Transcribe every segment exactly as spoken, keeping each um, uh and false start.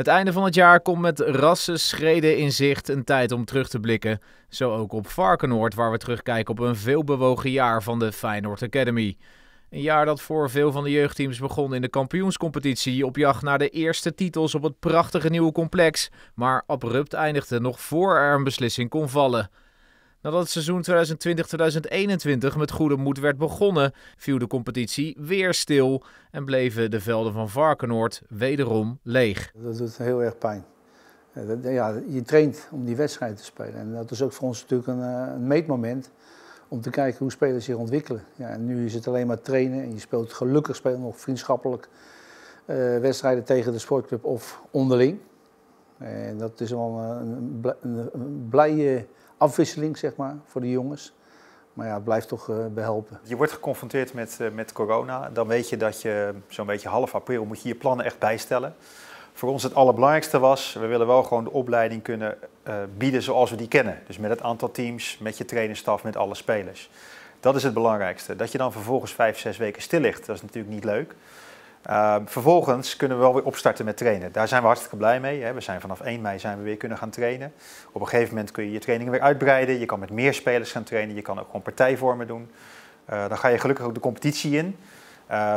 Het einde van het jaar komt met rassen schreden in zicht, een tijd om terug te blikken. Zo ook op Varkenoord, waar we terugkijken op een veelbewogen jaar van de Feyenoord Academy. Een jaar dat voor veel van de jeugdteams begon in de kampioenscompetitie, op jacht naar de eerste titels op het prachtige nieuwe complex, maar abrupt eindigde nog voor er een beslissing kon vallen. Nadat het seizoen twintig twintig twintig eenentwintig met goede moed werd begonnen, viel de competitie weer stil en bleven de velden van Varkenoord wederom leeg. Dat doet heel erg pijn. Ja, je traint om die wedstrijd te spelen en dat is ook voor ons natuurlijk een, een meetmoment om te kijken hoe spelers zich ontwikkelen. Ja, en nu is het alleen maar trainen en je speelt gelukkig spelen nog vriendschappelijk uh, wedstrijden tegen de sportclub of onderling. En dat is wel een, een, een blije afwisseling, zeg maar, voor de jongens. Maar ja, het blijft toch uh, behelpen. Je wordt geconfronteerd met, uh, met corona. Dan weet je dat je zo'n beetje half april moet je je plannen echt bijstellen. Voor ons het allerbelangrijkste was, we willen wel gewoon de opleiding kunnen uh, bieden zoals we die kennen. Dus met het aantal teams, met je trainerstaf, met alle spelers. Dat is het belangrijkste. Dat je dan vervolgens vijf, zes weken stil ligt, dat is natuurlijk niet leuk. Uh, vervolgens kunnen we wel weer opstarten met trainen. Daar zijn we hartstikke blij mee. Hè. We zijn vanaf één mei zijn we weer kunnen gaan trainen. Op een gegeven moment kun je je trainingen weer uitbreiden. Je kan met meer spelers gaan trainen. Je kan ook gewoon partijvormen doen. Uh, dan ga je gelukkig ook de competitie in. Uh,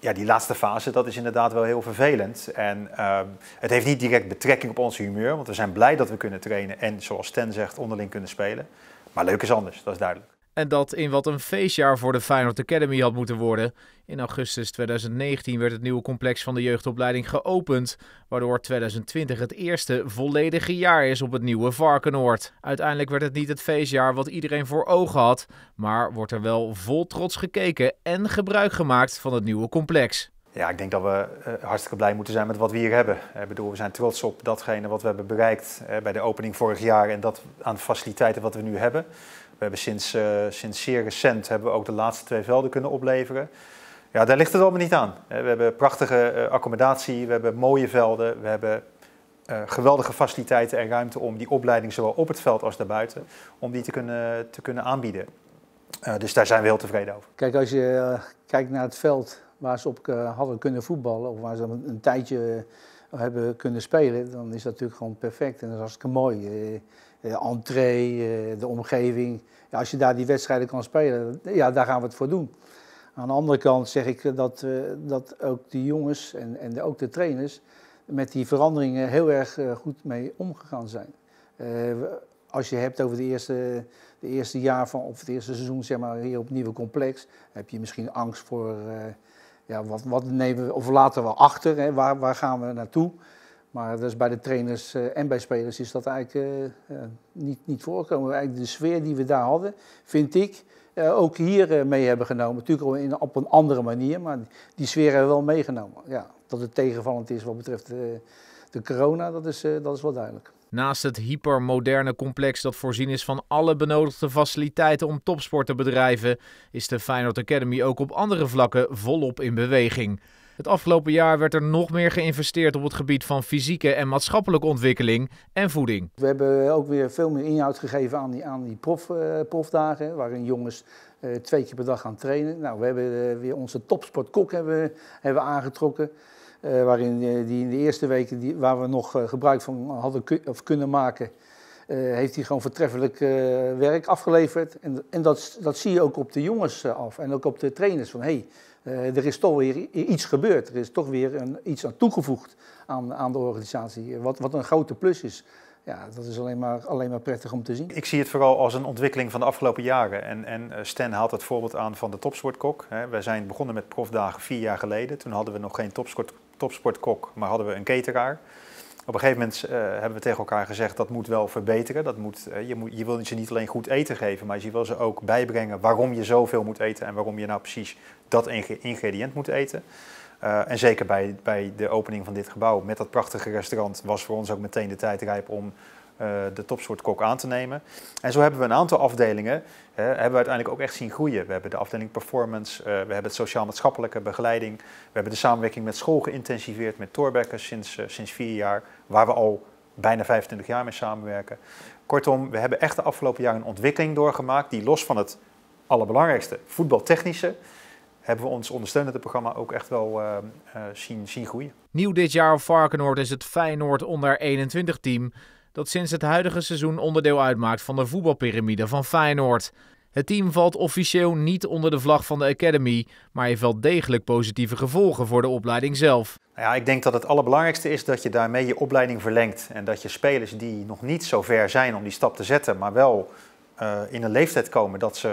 ja, die laatste fase, dat is inderdaad wel heel vervelend. En uh, het heeft niet direct betrekking op ons humeur. Want we zijn blij dat we kunnen trainen en, zoals Stan zegt, onderling kunnen spelen. Maar leuk is anders, dat is duidelijk. En dat in wat een feestjaar voor de Feyenoord Academy had moeten worden. In augustus twintig negentien werd het nieuwe complex van de jeugdopleiding geopend, waardoor twintig twintig het eerste volledige jaar is op het nieuwe Varkenoord. Uiteindelijk werd het niet het feestjaar wat iedereen voor ogen had, maar wordt er wel vol trots gekeken en gebruik gemaakt van het nieuwe complex. Ja, ik denk dat we uh, hartstikke blij moeten zijn met wat we hier hebben. Ik bedoel, we zijn trots op datgene wat we hebben bereikt uh, bij de opening vorig jaar en dat aan faciliteiten wat we nu hebben. We hebben sinds, uh, sinds zeer recent hebben we ook de laatste twee velden kunnen opleveren. Ja, daar ligt het allemaal niet aan. We hebben prachtige uh, accommodatie, we hebben mooie velden, we hebben uh, geweldige faciliteiten en ruimte om die opleiding zowel op het veld als daarbuiten, om die te kunnen, te kunnen aanbieden. Uh, dus daar zijn we heel tevreden over. Kijk, als je uh, kijkt naar het veld waar ze op uh, hadden kunnen voetballen of waar ze een, een tijdje uh, hebben kunnen spelen, dan is dat natuurlijk gewoon perfect en dat is hartstikke mooi. Uh, De entree, de omgeving. Ja, als je daar die wedstrijden kan spelen, ja, daar gaan we het voor doen. Aan de andere kant zeg ik dat, dat ook de jongens en, en ook de trainers met die veranderingen heel erg goed mee omgegaan zijn. Als je hebt over de eerste, de eerste jaar van, of het eerste seizoen zeg maar, hier op het nieuwe complex, heb je misschien angst voor ja, wat, wat nemen we, of laten we achter, hè? Waar, waar gaan we naartoe? Maar dus bij de trainers en bij spelers is dat eigenlijk uh, niet, niet voorkomen. Eigenlijk de sfeer die we daar hadden, vind ik, uh, ook hier mee hebben genomen. Natuurlijk in, op een andere manier, maar die sfeer hebben we wel meegenomen. Ja, dat het tegenvallend is wat betreft de, de corona, dat is, uh, dat is wel duidelijk. Naast het hypermoderne complex dat voorzien is van alle benodigde faciliteiten om topsport te bedrijven, is de Feyenoord Academy ook op andere vlakken volop in beweging. Het afgelopen jaar werd er nog meer geïnvesteerd op het gebied van fysieke en maatschappelijke ontwikkeling en voeding. We hebben ook weer veel meer inhoud gegeven aan die, aan die prof, uh, profdagen, waarin jongens uh, twee keer per dag gaan trainen. Nou, we hebben uh, weer onze topsportkok hebben, hebben aangetrokken, uh, waarin uh, die in de eerste weken die, waar we nog uh, gebruik van hadden kun, of kunnen maken, uh, heeft hij gewoon vertreffelijk uh, werk afgeleverd. En, en dat, dat zie je ook op de jongens uh, af en ook op de trainers van hey, Uh, er is toch weer iets gebeurd, er is toch weer een, iets aan toegevoegd aan, aan de organisatie, wat, wat een grote plus is. Ja, dat is alleen maar, alleen maar prettig om te zien. Ik zie het vooral als een ontwikkeling van de afgelopen jaren. En, en Stan haalt het voorbeeld aan van de topsportkok. Wij zijn begonnen met profdagen vier jaar geleden. Toen hadden we nog geen topsport, topsportkok, maar hadden we een cateraar. Op een gegeven moment uh, hebben we tegen elkaar gezegd dat moet wel verbeteren. Dat moet, uh, je, moet, je wil ze niet alleen goed eten geven, maar je wil ze ook bijbrengen waarom je zoveel moet eten en waarom je nou precies dat ingrediënt moet eten. Uh, en zeker bij, bij de opening van dit gebouw met dat prachtige restaurant was voor ons ook meteen de tijd rijp om uh, de topsportkok aan te nemen. En zo hebben we een aantal afdelingen, hè, hebben we uiteindelijk ook echt zien groeien. We hebben de afdeling performance, uh, we hebben het sociaal-maatschappelijke begeleiding. We hebben de samenwerking met school geïntensiveerd met Torbecker sinds, uh, sinds vier jaar, waar we al bijna vijfentwintig jaar mee samenwerken. Kortom, we hebben echt de afgelopen jaren een ontwikkeling doorgemaakt die los van het allerbelangrijkste voetbaltechnische hebben we ons ondersteunende programma ook echt wel uh, uh, zien, zien groeien. Nieuw dit jaar op Varkenoord is het Feyenoord onder eenentwintig team dat sinds het huidige seizoen onderdeel uitmaakt van de voetbalpyramide van Feyenoord. Het team valt officieel niet onder de vlag van de Academy, maar heeft wel degelijk positieve gevolgen voor de opleiding zelf. Ja, ik denk dat het allerbelangrijkste is dat je daarmee je opleiding verlengt en dat je spelers die nog niet zo ver zijn om die stap te zetten, maar wel uh, in een leeftijd komen dat ze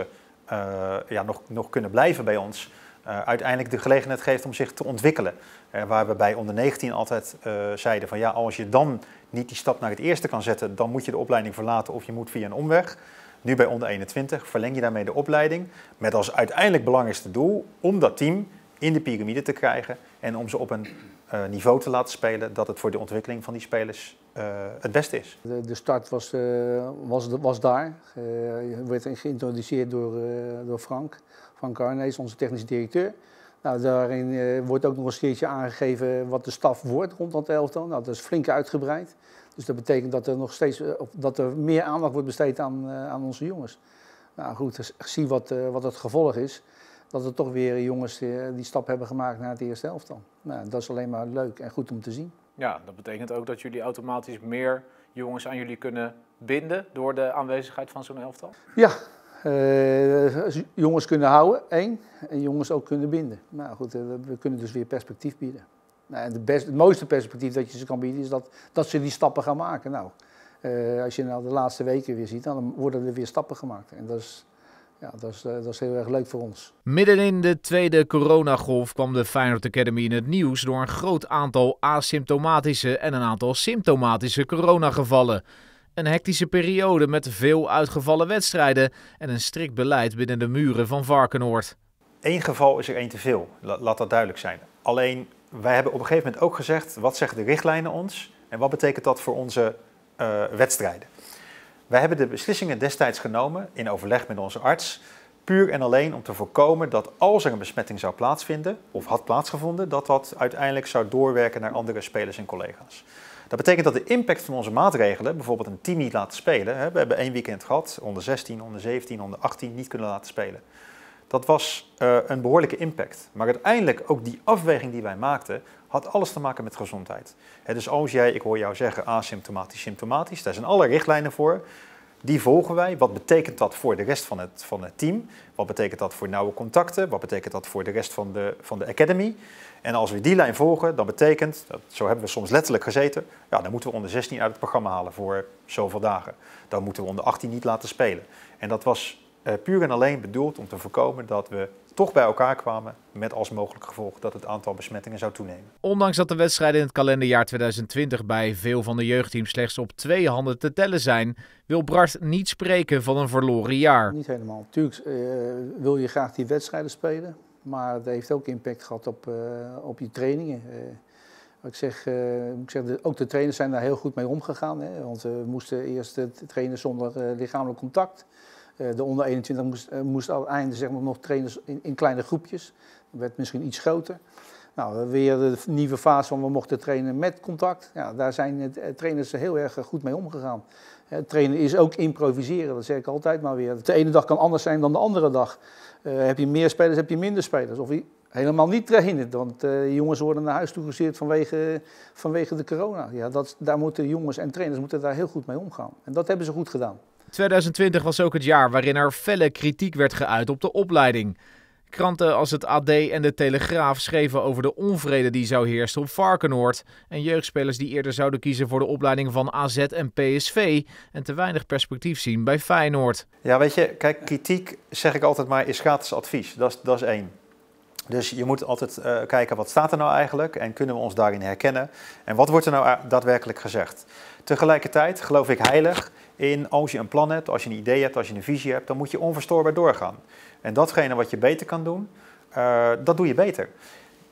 uh, ja, nog, nog kunnen blijven bij ons, uh, uiteindelijk de gelegenheid geeft om zich te ontwikkelen. Uh, waar we bij onder negentien altijd uh, zeiden van ja, als je dan niet die stap naar het eerste kan zetten, dan moet je de opleiding verlaten of je moet via een omweg. Nu bij onder eenentwintig verleng je daarmee de opleiding met als uiteindelijk belangrijkste doel om dat team in de piramide te krijgen en om ze op een uh, niveau te laten spelen dat het voor de ontwikkeling van die spelers uh, het beste is. De, de start was, uh, was, was daar. Uh, je werd geïntroduceerd door, uh, door Frank van Carnees, onze technisch directeur. Nou, daarin uh, wordt ook nog eens een keertje aangegeven wat de staf wordt rond dat elftal. Nou, dat is flink uitgebreid. Dus dat betekent dat er nog steeds dat er meer aandacht wordt besteed aan, uh, aan onze jongens. Nou goed, zie wat, uh, wat het gevolg is. Dat er toch weer jongens uh, die stap hebben gemaakt naar het eerste elftal. Nou, dat is alleen maar leuk en goed om te zien. Ja, dat betekent ook dat jullie automatisch meer jongens aan jullie kunnen binden door de aanwezigheid van zo'n elftal? Ja. Uh, jongens kunnen houden, één, en jongens ook kunnen binden. Nou goed, uh, we kunnen dus weer perspectief bieden. Nou, en de best, het mooiste perspectief dat je ze kan bieden is dat, dat ze die stappen gaan maken. Nou, uh, als je nou de laatste weken weer ziet, dan worden er weer stappen gemaakt. En dat is, ja, dat is, uh, dat is heel erg leuk voor ons. Midden in de tweede coronagolf kwam de Feyenoord Academy in het nieuws door een groot aantal asymptomatische en een aantal symptomatische coronagevallen. Een hectische periode met veel uitgevallen wedstrijden en een strikt beleid binnen de muren van Varkenoord. Eén geval is er één te veel, laat dat duidelijk zijn. Alleen, wij hebben op een gegeven moment ook gezegd, wat zeggen de richtlijnen ons en wat betekent dat voor onze uh, wedstrijden? Wij hebben de beslissingen destijds genomen, in overleg met onze arts, puur en alleen om te voorkomen dat als er een besmetting zou plaatsvinden, of had plaatsgevonden, dat dat uiteindelijk zou doorwerken naar andere spelers en collega's. Dat betekent dat de impact van onze maatregelen, bijvoorbeeld een team niet laten spelen, hè, we hebben één weekend gehad, onder zestien, onder zeventien, onder achttien niet kunnen laten spelen. Dat was uh, een behoorlijke impact. Maar uiteindelijk, ook die afweging die wij maakten, had alles te maken met gezondheid. Hè, dus als jij, ik hoor jou zeggen, asymptomatisch, symptomatisch, daar zijn alle richtlijnen voor. Die volgen wij. Wat betekent dat voor de rest van het, van het team? Wat betekent dat voor nauwe contacten? Wat betekent dat voor de rest van de, van de academy? En als we die lijn volgen, dan betekent, zo hebben we soms letterlijk gezeten, ja, dan moeten we onder zestien uit het programma halen voor zoveel dagen. Dan moeten we onder achttien niet laten spelen. En dat was eh, puur en alleen bedoeld om te voorkomen dat we toch bij elkaar kwamen met als mogelijk gevolg dat het aantal besmettingen zou toenemen. Ondanks dat de wedstrijden in het kalenderjaar twintig twintig bij veel van de jeugdteams slechts op twee handen te tellen zijn, wil Brard niet spreken van een verloren jaar. Niet helemaal. Natuurlijk uh, wil je graag die wedstrijden spelen, maar het heeft ook impact gehad op, uh, op je trainingen. Uh, wat ik zeg, uh, ik zeg, ook de trainers zijn daar heel goed mee omgegaan, hè, want we moesten eerst trainen zonder uh, lichamelijk contact. De onder eenentwintig moest, moest aan het einde zeg maar, nog trainen in, in kleine groepjes. Dat werd misschien iets groter. Nou, weer de nieuwe fase van we mochten trainen met contact. Ja, daar zijn de trainers heel erg goed mee omgegaan. Het trainen is ook improviseren, dat zeg ik altijd maar weer. De ene dag kan anders zijn dan de andere dag. Uh, heb je meer spelers, heb je minder spelers. Of helemaal niet trainen, want uh, jongens worden naar huis toegestuurd vanwege, vanwege de corona. Ja, dat, daar moeten jongens en trainers moeten daar heel goed mee omgaan. En dat hebben ze goed gedaan. twintig twintig was ook het jaar waarin er felle kritiek werd geuit op de opleiding. Kranten als het A D en de Telegraaf schreven over de onvrede die zou heersen op Varkenoord en jeugdspelers die eerder zouden kiezen voor de opleiding van A Z en P S V en te weinig perspectief zien bij Feyenoord. Ja, weet je, kijk, kritiek, zeg ik altijd maar, is gratis advies. Dat is, dat is één. Dus je moet altijd uh, kijken wat staat er nou eigenlijk en kunnen we ons daarin herkennen en wat wordt er nou daadwerkelijk gezegd. Tegelijkertijd geloof ik heilig in als je een plan hebt, als je een idee hebt, als je een visie hebt, dan moet je onverstoorbaar doorgaan. En datgene wat je beter kan doen, uh, dat doe je beter.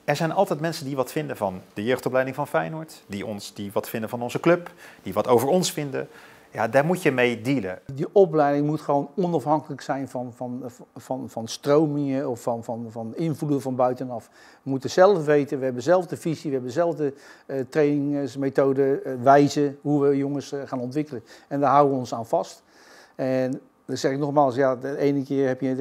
Er zijn altijd mensen die wat vinden van de jeugdopleiding van Feyenoord, die, ons, die wat vinden van onze club, die wat over ons vinden. Ja, daar moet je mee dealen. Die opleiding moet gewoon onafhankelijk zijn van, van, van, van stromingen of van, van, van invloeden van buitenaf. We moeten zelf weten, we hebben zelf de visie, we hebben zelf de uh, trainingsmethode, uh, wijze hoe we jongens uh, gaan ontwikkelen. En daar houden we ons aan vast. En Dan zeg ik nogmaals, ja, de ene keer heb je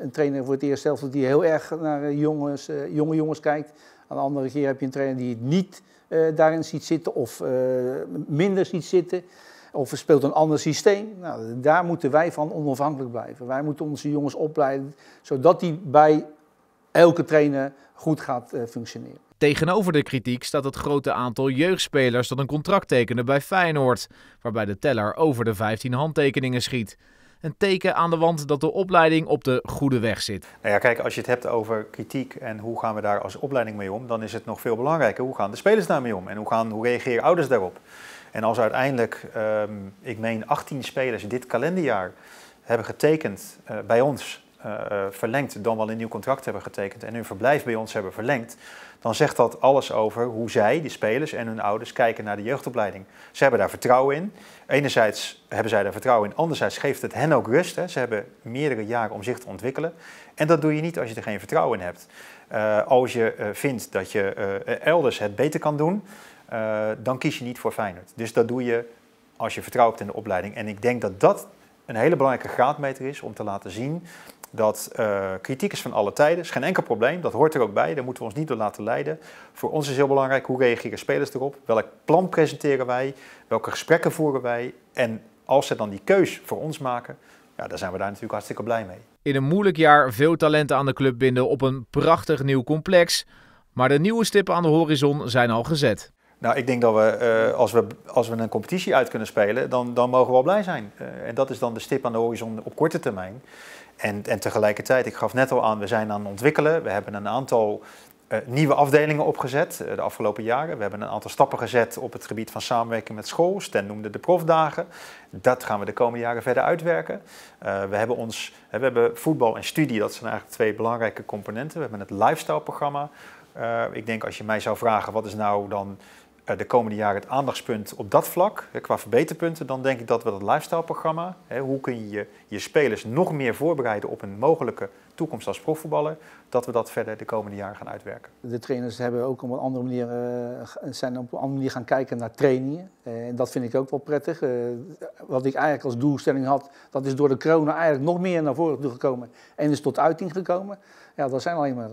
een trainer voor het eerst zelf die heel erg naar jongens, jonge jongens kijkt. Aan de andere keer heb je een trainer die het niet uh, daarin ziet zitten of uh, minder ziet zitten. Of speelt een ander systeem. Nou, daar moeten wij van onafhankelijk blijven. Wij moeten onze jongens opleiden, zodat die bij elke trainer goed gaat uh, functioneren. Tegenover de kritiek staat het grote aantal jeugdspelers dat een contract tekenen bij Feyenoord. Waarbij de teller over de vijftien handtekeningen schiet. Een teken aan de wand dat de opleiding op de goede weg zit. Nou ja, kijk, als je het hebt over kritiek en hoe gaan we daar als opleiding mee om, dan is het nog veel belangrijker hoe gaan de spelers daarmee om en hoe, gaan, hoe reageren ouders daarop. En als uiteindelijk, um, ik meen achttien spelers dit kalenderjaar hebben getekend uh, bij ons, uh, uh, verlengd, dan wel een nieuw contract hebben getekend en hun verblijf bij ons hebben verlengd, dan zegt dat alles over hoe zij, die spelers en hun ouders, kijken naar de jeugdopleiding. Ze hebben daar vertrouwen in. Enerzijds hebben zij daar vertrouwen in, anderzijds geeft het hen ook rust. Hè. Ze hebben meerdere jaren om zich te ontwikkelen. En dat doe je niet als je er geen vertrouwen in hebt. Uh, als je uh, vindt dat je uh, elders het beter kan doen, uh, dan kies je niet voor Feyenoord. Dus dat doe je als je vertrouwt hebt in de opleiding. En ik denk dat dat een hele belangrijke graadmeter is om te laten zien dat uh, kritiek is van alle tijden, is geen enkel probleem, dat hoort er ook bij, daar moeten we ons niet door laten leiden. Voor ons is heel belangrijk, hoe reageren spelers erop, welk plan presenteren wij, welke gesprekken voeren wij en als ze dan die keus voor ons maken, ja, dan zijn we daar natuurlijk hartstikke blij mee. In een moeilijk jaar veel talenten aan de club binden op een prachtig nieuw complex, maar de nieuwe stippen aan de horizon zijn al gezet. Nou, ik denk dat we, uh, als we, als we een competitie uit kunnen spelen, dan, dan mogen we al blij zijn. Uh, en dat is dan de stip aan de horizon op korte termijn. En, en tegelijkertijd, ik gaf net al aan, we zijn aan het ontwikkelen. We hebben een aantal uh, nieuwe afdelingen opgezet uh, de afgelopen jaren. We hebben een aantal stappen gezet op het gebied van samenwerking met school. Stan noemde de profdagen. Dat gaan we de komende jaren verder uitwerken. Uh, we, hebben ons, we hebben voetbal en studie, dat zijn eigenlijk twee belangrijke componenten. We hebben het lifestyle-programma. Uh, ik denk, als je mij zou vragen, wat is nou dan de komende jaren het aandachtspunt op dat vlak, qua verbeterpunten, dan denk ik dat we dat lifestyle-programma, hoe kun je je spelers nog meer voorbereiden op een mogelijke toekomst als profvoetballer, dat we dat verder de komende jaren gaan uitwerken. De trainers hebben ook op een andere manier, zijn op een andere manier gaan kijken naar trainingen. En dat vind ik ook wel prettig. Wat ik eigenlijk als doelstelling had, dat is door de corona eigenlijk nog meer naar voren toe gekomen en is tot uiting gekomen. Ja, dat zijn alleen maar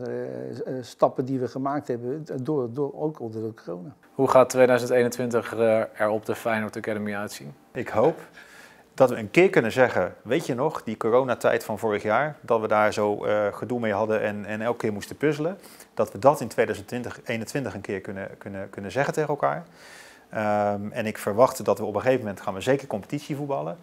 stappen die we gemaakt hebben, door, door, ook door de corona. Hoe gaat tweeduizend eenentwintig er op de Feyenoord Academy uitzien? Ik hoop dat we een keer kunnen zeggen, weet je nog, die coronatijd van vorig jaar, dat we daar zo uh, gedoe mee hadden en, en elke keer moesten puzzelen, dat we dat in tweeduizend eenentwintig een keer kunnen, kunnen, kunnen zeggen tegen elkaar. Um, en ik verwacht dat we op een gegeven moment gaan we zeker competitie voetballen.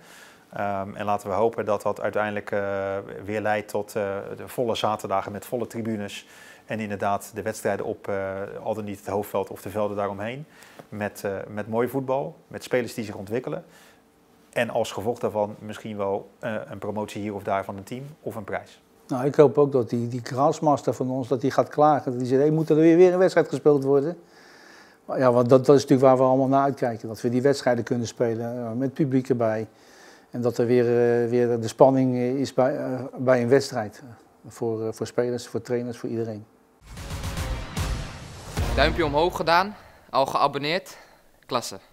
Um, en laten we hopen dat dat uiteindelijk uh, weer leidt tot uh, de volle zaterdagen met volle tribunes. En inderdaad de wedstrijden op, uh, al dan niet het hoofdveld of de velden daaromheen. Met, uh, met mooi voetbal, met spelers die zich ontwikkelen. En als gevolg daarvan misschien wel uh, een promotie hier of daar van een team of een prijs. Nou, ik hoop ook dat die, die grasmaster van ons dat die gaat klagen. Die zegt, hey, moet er weer, weer een wedstrijd gespeeld worden? Maar ja, want dat, dat is natuurlijk waar we allemaal naar uitkijken. Dat we die wedstrijden kunnen spelen met publiek erbij. En dat er weer, uh, weer de spanning is bij, uh, bij een wedstrijd. Voor, uh, voor spelers, voor trainers, voor iedereen. Duimpje omhoog gedaan, al geabonneerd, klasse.